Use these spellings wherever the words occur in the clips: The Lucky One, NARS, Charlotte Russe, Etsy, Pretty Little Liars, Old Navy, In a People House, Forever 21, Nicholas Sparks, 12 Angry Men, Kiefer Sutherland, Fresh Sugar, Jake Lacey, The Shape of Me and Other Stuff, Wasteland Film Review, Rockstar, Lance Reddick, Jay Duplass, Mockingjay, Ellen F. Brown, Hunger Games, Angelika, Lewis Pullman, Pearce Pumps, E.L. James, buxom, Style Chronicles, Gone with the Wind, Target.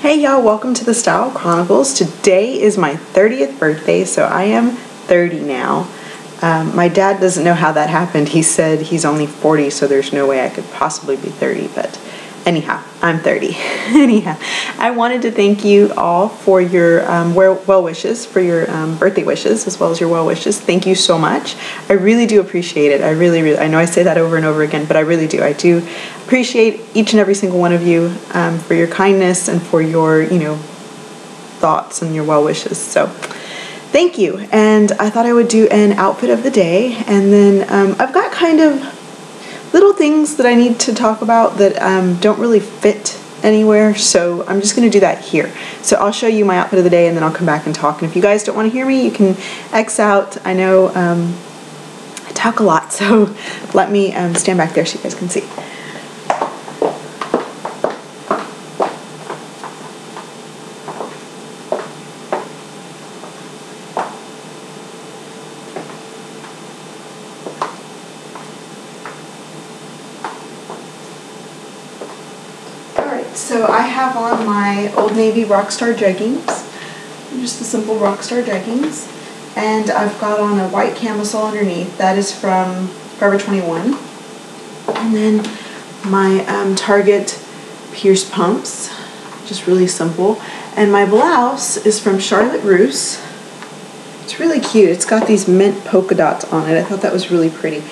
Hey y'all, welcome to the Style Chronicles. Today is my 30th birthday, so I am 30 now. My dad doesn't know how that happened. He said he's only 40, so there's no way I could possibly be 30, but anyhow, I'm 30. Anyhow, I wanted to thank you all for your well wishes, for your birthday wishes, as well as your well wishes. Thank you so much. I really do appreciate it. I really, really, I know I say that over and over again, but I really do. I do appreciate each and every single one of you for your kindness and for your, you know, thoughts and your well wishes. So thank you. And I thought I would do an outfit of the day, and then I've got kind of little things that I need to talk about that don't really fit anywhere, so I'm just going to do that here. So I'll show you my outfit of the day and then I'll come back and talk, and if you guys don't want to hear me, you can X out. I know I talk a lot, so let me stand back there so you guys can see. So I have on my Old Navy Rockstar jeggings, just the simple Rockstar jeggings, and I've got on a white camisole underneath. That is from Forever 21. And then my Target Pierce pumps, just really simple. And my blouse is from Charlotte Russe. It's really cute. It's got these mint polka dots on it. I thought that was really pretty.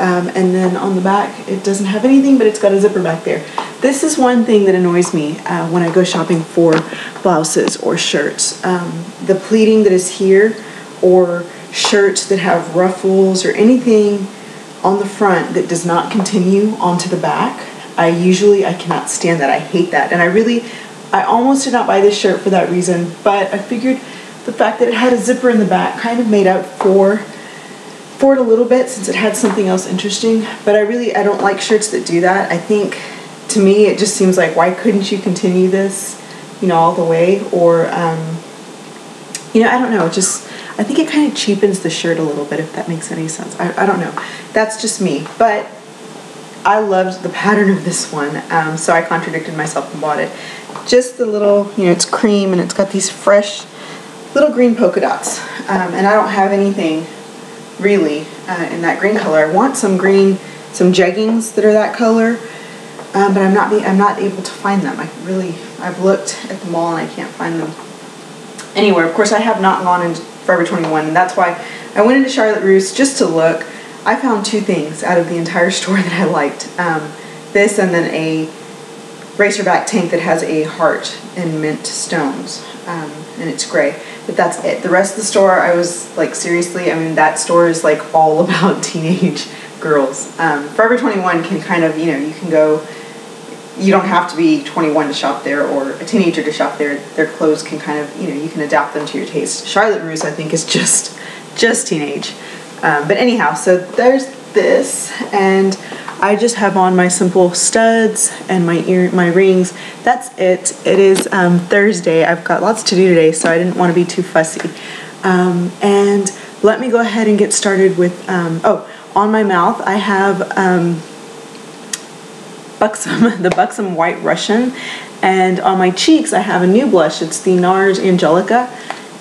And then on the back, it doesn't have anything, but it's got a zipper back there. This is one thing that annoys me when I go shopping for blouses or shirts. The pleating that is here, or shirts that have ruffles or anything on the front that does not continue onto the back. I cannot stand that. I hate that. And I almost did not buy this shirt for that reason, but I figured the fact that it had a zipper in the back kind of made up for it a little bit, since it had something else interesting. But I don't like shirts that do that. I think, to me, it just seems like, why couldn't you continue this, you know, all the way? Or, you know, I don't know. I think it kind of cheapens the shirt a little bit, if that makes any sense. I don't know. That's just me. But I loved the pattern of this one, so I contradicted myself and bought it. Just the little, you know, it's cream, and it's got these fresh little green polka dots. And I don't have anything, really, in that green color. I want some green, some jeggings that are that color. But I'm not able to find them. I've looked at the mall and I can't find them anywhere. Of course, I have not gone into Forever 21, and that's why I went into Charlotte Russe just to look. I found two things out of the entire store that I liked. This, and then a racerback tank that has a heart and mint stones, and it's gray. But that's it. The rest of the store, I was like, seriously, I mean, that store is like all about teenage girls. Forever 21 can kind of, you know, you can go. You don't have to be 21 to shop there, or a teenager to shop there. Their clothes can kind of, you know, you can adapt them to your taste. Charlotte Russe, I think, is just teenage. But anyhow, so there's this, and I just have on my simple studs and my rings. That's it. It is Thursday. I've got lots to do today, so I didn't want to be too fussy. And let me go ahead and get started with, on my mouth, I have Buxom, the Buxom White Russian, and on my cheeks I have a new blush. It's the NARS Angelika,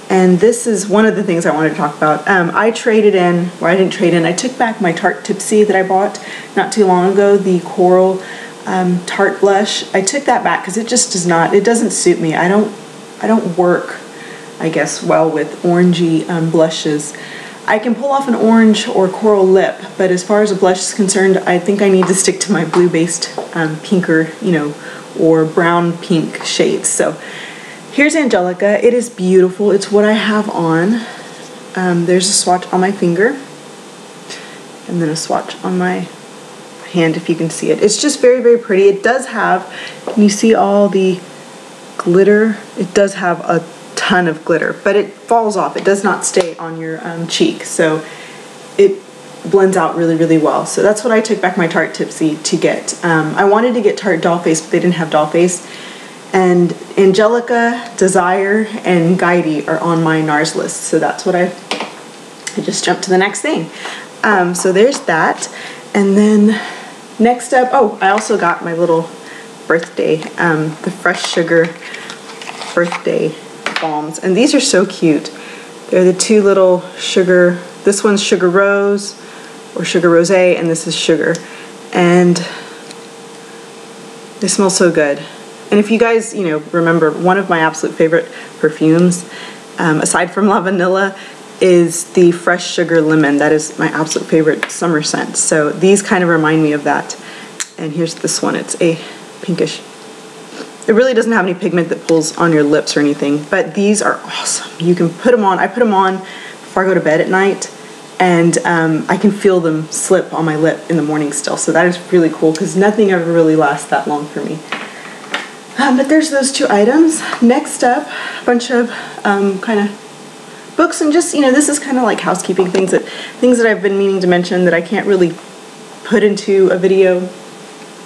and this is one of the things I wanted to talk about. I took back my Tarte Tipsy that I bought not too long ago, the Coral Tarte blush. I took that back because it just doesn't suit me. I don't work, I guess, well with orangey blushes. I can pull off an orange or coral lip, but as far as a blush is concerned, I think I need to stick to my blue-based pinker, you know, or brown-pink shades. So here's Angelika. It is beautiful. It's what I have on. There's a swatch on my finger, and then a swatch on my hand, if you can see it. It's just very, very pretty. It does have, can you see all the glitter? It does have a ton of glitter, but it falls off. It does not stay on your cheek, so it blends out really, really well. So that's what I took back my Tarte Tipsy to get. I wanted to get Tarte Dollface, but they didn't have Dollface, and Angelika, Desire, and Guidey are on my NARS list, so that's what I just jumped to the next thing. So there's that, and then next up, I also got my little birthday, the Fresh Sugar birthday balms. And these are so cute. They're the two little sugar, this one's Sugar Rose or Sugar Rosé, and this is Sugar. And they smell so good. And if you guys, you know, remember, one of my absolute favorite perfumes, aside from La Vanilla, is the Fresh Sugar Lemon. That is my absolute favorite summer scent. So these kind of remind me of that. And here's this one. It's a pinkish. It really doesn't have any pigment that pulls on your lips or anything, but these are awesome. You can put them on. I put them on before I go to bed at night, and I can feel them slip on my lip in the morning still. So that is really cool because nothing ever really lasts that long for me. But there's those two items. Next up, a bunch of kind of books, and just, you know, this is kind of like housekeeping things, that I've been meaning to mention that I can't really put into a video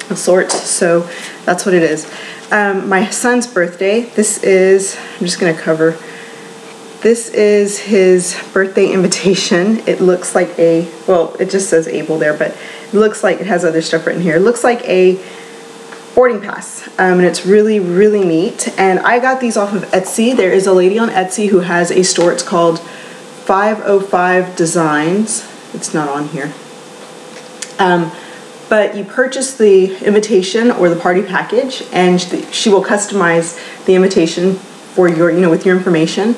of sorts. So that's what it is. My son's birthday. This is, I'm just going to cover, this is his birthday invitation. It looks like a, well, it just says Abel there, but it looks like it has other stuff written here. It looks like a boarding pass, and it's really, really neat. And I got these off of Etsy. There is a lady on Etsy who has a store. It's called 505 Designs. It's not on here. But you purchase the invitation or the party package, and she will customize the invitation for your, you know, with your information.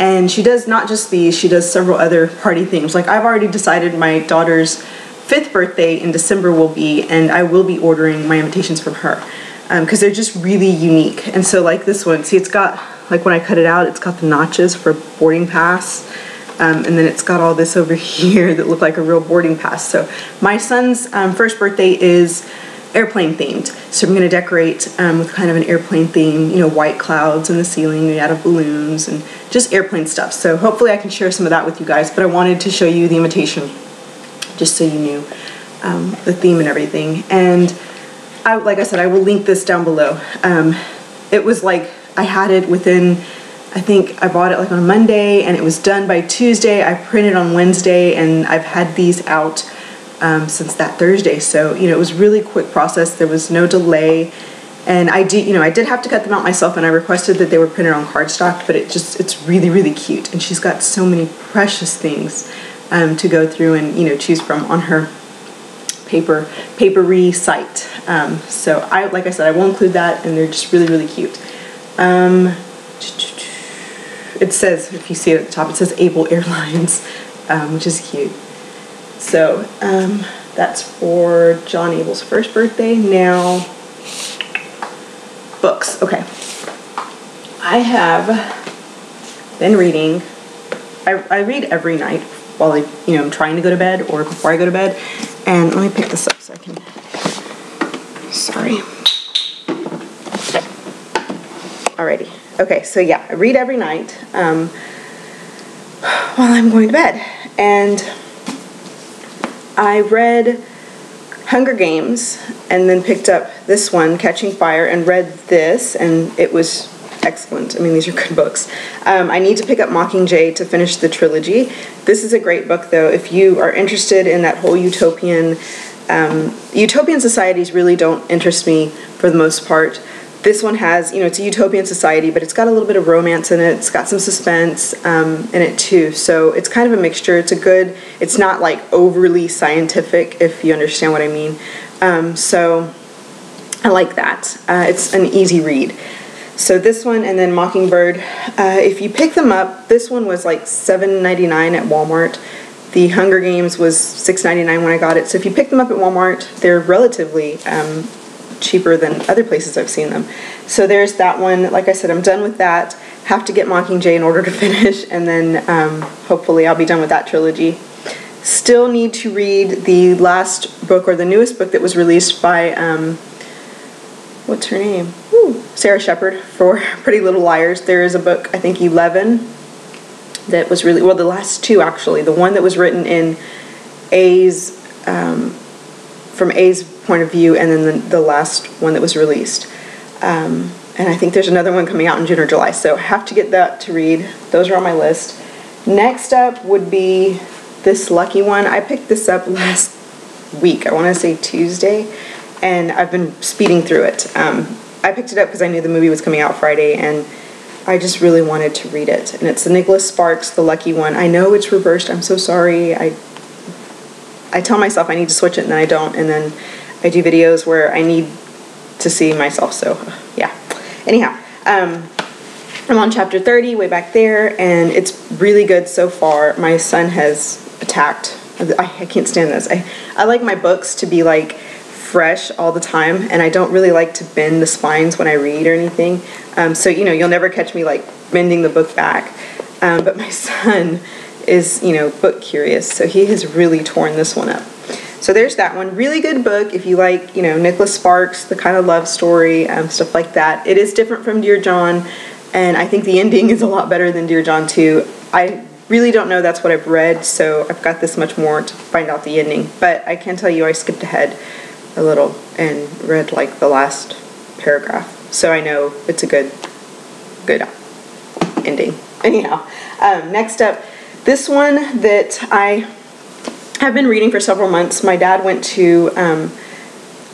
And she does not just these, she does several other party things. Like, I've already decided my daughter's 5th birthday in December will be, and I will be ordering my invitations from her because they're just really unique. And so, like this one, see, it's got, like, when I cut it out, it's got the notches for boarding pass. And then it's got all this over here that look like a real boarding pass. So my son's first birthday is airplane themed. So I'm going to decorate with kind of an airplane theme, you know, white clouds in the ceiling made out of balloons and just airplane stuff. So hopefully I can share some of that with you guys, but I wanted to show you the invitation just so you knew the theme and everything. And I, like I said, I will link this down below. It was like, I had it within, I think I bought it like on Monday and it was done by Tuesday. I printed on Wednesday and I've had these out since that Thursday. So, you know, it was really quick process. There was no delay. And I did, you know, I did have to cut them out myself, and I requested that they were printed on cardstock, but it just, it's really, really cute. And she's got so many precious things to go through and, you know, choose from on her papery site. So I, like I said, I will include that, and they're just really, really cute. It says, if you see it at the top, it says Abel Airlines, which is cute. So that's for John Abel's first birthday. Now, books. Okay. I have been reading. I read every night while I, you know, I'm trying to go to bed or before I go to bed. And let me pick this up so I can, sorry. Alrighty. Okay, so yeah, I read every night while I'm going to bed. And I read Hunger Games and then picked up this one, Catching Fire, and read this, and it was excellent. I mean, these are good books. I need to pick up Mockingjay to finish the trilogy. This is a great book, though. If you are interested in that whole utopian societies really don't interest me for the most part. This one has, you know, it's a utopian society, but it's got a little bit of romance in it. It's got some suspense in it, too. So it's kind of a mixture. It's a good, it's not, like, overly scientific, if you understand what I mean. So I like that. It's an easy read. So this one and then Mockingbird. If you pick them up, this one was, like, $7.99 at Walmart. The Hunger Games was $6.99 when I got it. So if you pick them up at Walmart, they're relatively cheaper than other places I've seen them. So there's that one. Like I said, I'm done with that. Have to get Mockingjay in order to finish, and then hopefully I'll be done with that trilogy. Still need to read the last book, or the newest book that was released by, what's her name? Ooh, Sara Shepard for Pretty Little Liars. There is a book, I think 11, that was really, well, the last two actually. The one that was written in A's, from A's point of view, and then the last one that was released. And I think there's another one coming out in June or July, so I have to get that to read. Those are on my list. Next up would be this Lucky One. I picked this up last week, I want to say Tuesday, and I've been speeding through it. I picked it up because I knew the movie was coming out Friday, and I just really wanted to read it. And it's the Nicholas Sparks, The Lucky One. I know it's reversed. I'm so sorry. I tell myself I need to switch it, and then I don't. And then I do videos where I need to see myself. So, yeah. Anyhow, I'm on chapter 30, way back there, and it's really good so far. My son has attacked. I can't stand this. I like my books to be, like, fresh all the time, and I don't really like to bend the spines when I read or anything. So, you know, you'll never catch me, like, bending the book back. But my son is, you know, book curious, so he has really torn this one up. So there's that one. Really good book if you like, you know, Nicholas Sparks, the kind of love story, stuff like that. It is different from Dear John, and I think the ending is a lot better than Dear John 2. I really don't know. That's what I've read, so I've got this much more to find out the ending. But I can tell you I skipped ahead a little and read, like, the last paragraph. So I know it's a good ending. Anyhow, next up, this one that I have been reading for several months. My dad went to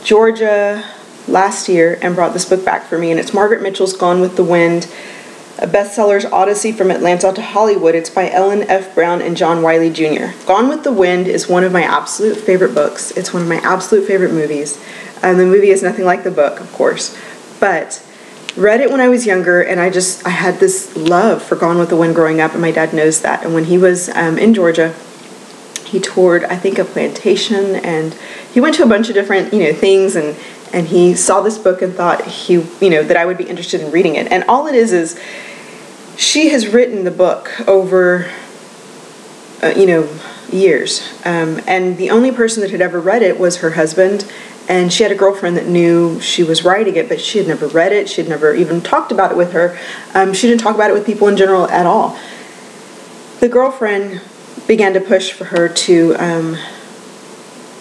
Georgia last year and brought this book back for me, and it's Margaret Mitchell's Gone with the Wind, a bestseller's odyssey from Atlanta to Hollywood. It's by Ellen F. Brown and John Wiley Jr. Gone with the Wind is one of my absolute favorite books. It's one of my absolute favorite movies. The movie is nothing like the book, of course, but read it when I was younger, and I had this love for Gone with the Wind growing up, and my dad knows that. And when he was in Georgia, he toured, I think, a plantation, and he went to a bunch of different, you know, things, and he saw this book and thought that I would be interested in reading it. And all it is she has written the book over, years. And the only person that had ever read it was her husband, and she had a girlfriend that knew she was writing it, but she had never read it. She had never even talked about it with her. She didn't talk about it with people in general at all. The girlfriend began to push for her to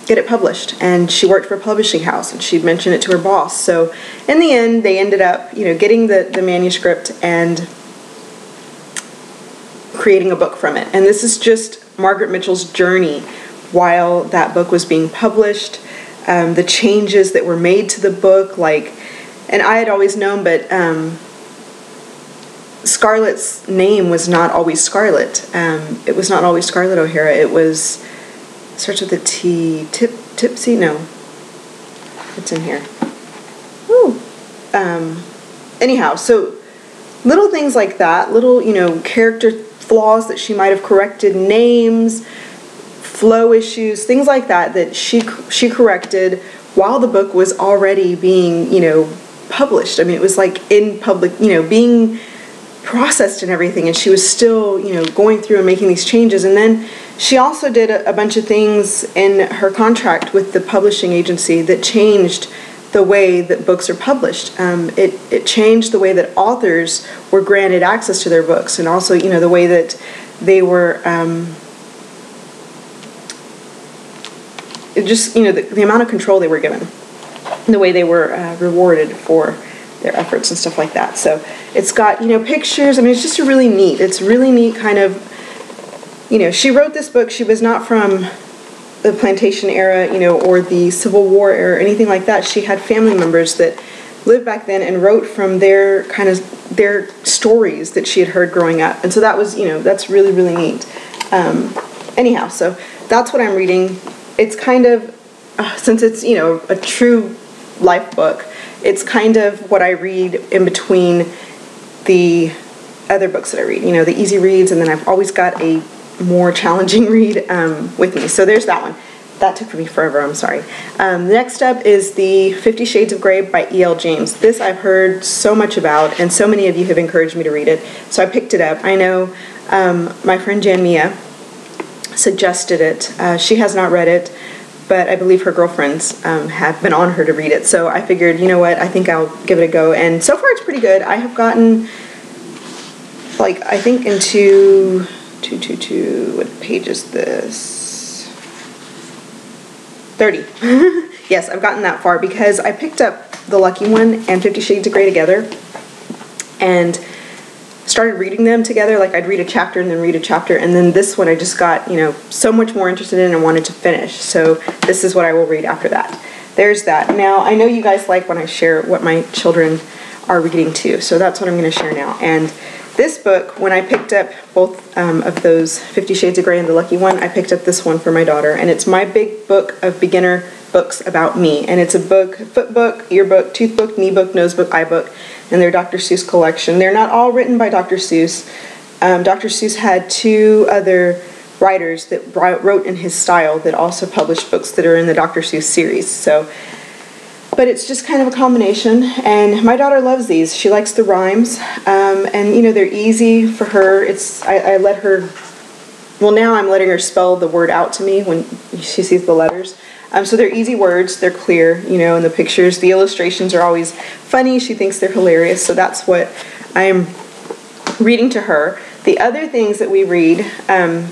get it published, and she worked for a publishing house, and she'd mentioned it to her boss. So in the end, they ended up, getting the manuscript and creating a book from it. And this is just Margaret Mitchell's journey while that book was being published, the changes that were made to the book, and I had always known, but Scarlett's name was not always Scarlett. It was not always Scarlett O'Hara. It was, starts with a T, Tipsy? No. It's in here. Ooh. Anyhow, so little things like that, little, character flaws that she might have corrected, names, flow issues, things like that, that she corrected while the book was already being, published. I mean, it was, in public, being processed and everything, and she was still, going through and making these changes. And then she also did a bunch of things in her contract with the publishing agency that changed the way that books are published. It changed the way that authors were granted access to their books, and also, the way that they were, the amount of control they were given, the way they were rewarded for their efforts and stuff like that. So it's got, pictures. I mean, it's just a really neat, kind of, she wrote this book. She was not from the plantation era, or the Civil War era, or anything like that. She had family members that lived back then and wrote from their kind of, their stories that she had heard growing up. And so that was, that's really, really neat. Anyhow, so that's what I'm reading. It's kind of, since it's, a true life book, it's kind of what I read in between the other books that I read, the easy reads, and then I've always got a more challenging read with me. So there's that one. That took me forever, I'm sorry. Next up is the 50 Shades of Grey by E.L. James. This I've heard so much about, and so many of you have encouraged me to read it, so I picked it up. I know my friend Jan Mia suggested it. She has not read it, but I believe her girlfriends have been on her to read it. So I figured, I think I'll give it a go. And so far it's pretty good. I have gotten, I think into what page is this? 30. Yes, I've gotten that far because I picked up The Lucky One and 50 Shades of Grey together and started reading them together. I'd read a chapter and then read a chapter, and then this one I just got, so much more interested in and wanted to finish. So this is what I will read after that. There's that. Now, I know you guys like when I share what my children are reading too. So that's what I'm going to share now. And this book, when I picked up both of those 50 Shades of Grey and The Lucky One, I picked up this one for my daughter, and it's My Big Book of Beginner Books About Me. And it's a book, foot book, ear book, tooth book, knee book, nose book, eye book, and their Dr. Seuss collection. They're not all written by Dr. Seuss. Dr. Seuss had two other writers that wrote in his style that also published books that are in the Dr. Seuss series. So, but it's just kind of a combination, and my daughter loves these. She likes the rhymes, and you know, they're easy for her. I let her, well, now I'm letting her spell the word out to me when she sees the letters. So they're easy words, they're clear, you know, and the pictures, the illustrations are always funny. She thinks they're hilarious, so that's what I'm reading to her. The other things that we read,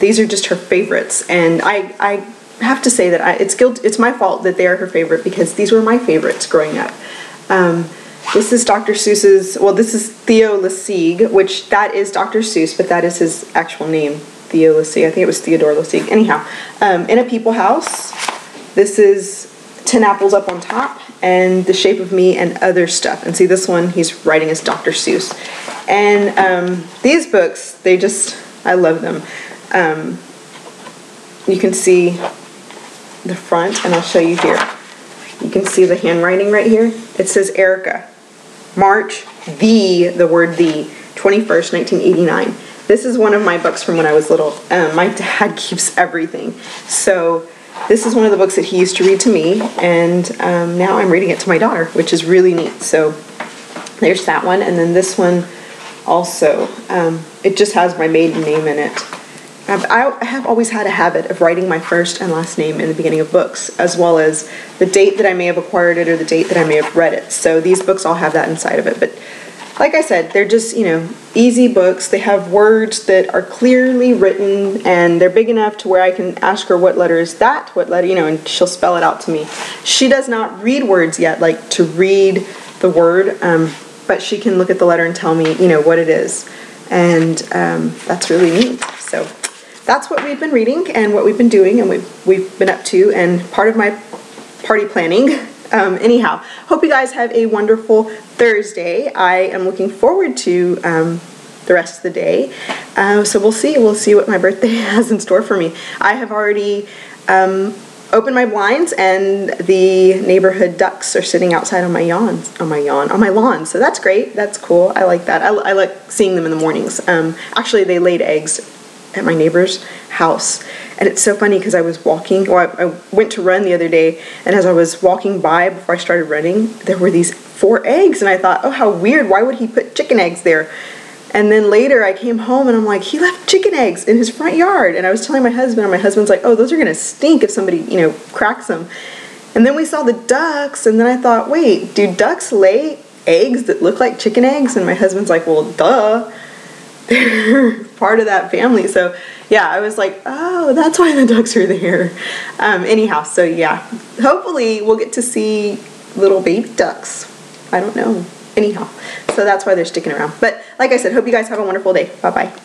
these are just her favorites, and I have to say that it's my fault that they are her favorite, because these were my favorites growing up. This is Dr. Seuss's, well, this is Theo Lessig, which that is Dr. Seuss, but that is his actual name, Theo Lessig. I think it was Theodore Lessig. Anyhow, In a People House. This is 10 Apples Up on Top, and The Shape of Me and Other Stuff. And see, this one he's writing as Dr. Seuss. And these books, they just, I love them. You can see the front, and I'll show you here. You can see the handwriting right here. It says Erica, March, the word the, 21st, 1989. This is one of my books from when I was little. My dad keeps everything. So this is one of the books that he used to read to me, and now I'm reading it to my daughter, which is really neat. So there's that one, and then this one also. It just has my maiden name in it. I have always had a habit of writing my first and last name in the beginning of books, as well as the date that I may have acquired it or the date that I may have read it. So these books all have that inside of it. But like I said, they're just, you know, easy books. They have words that are clearly written, and they're big enough to where I can ask her, what letter is that? What letter, you know, and she'll spell it out to me. She does not read words yet, like to read the word, but she can look at the letter and tell me, you know, what it is. And that's really neat. So that's what we've been reading and what we've been doing and we've been up to, and part of my party planning. Anyhow, hope you guys have a wonderful Thursday. I am looking forward to the rest of the day. So we'll see. We'll see what my birthday has in store for me. I have already opened my blinds, and the neighborhood ducks are sitting outside on my lawn. So that's great. That's cool. I like that. I like seeing them in the mornings. Actually, they laid eggs at my neighbor's house, and it's so funny because I was walking, or I went to run the other day, and as I was walking by before I started running, there were these 4 eggs, and I thought, oh, how weird, why would he put chicken eggs there? And then later I came home and I'm like, he left chicken eggs in his front yard. And I was telling my husband, and my husband's like, oh, those are gonna stink if somebody, you know, cracks them. And then we saw the ducks, and then I thought, wait, do ducks lay eggs that look like chicken eggs? And my husband's like, well, duh, they're part of that family. So yeah, I was like, oh, that's why the ducks are there. Anyhow, so yeah, hopefully we'll get to see little baby ducks. I don't know. Anyhow, so that's why they're sticking around. But like I said, hope you guys have a wonderful day. Bye-bye.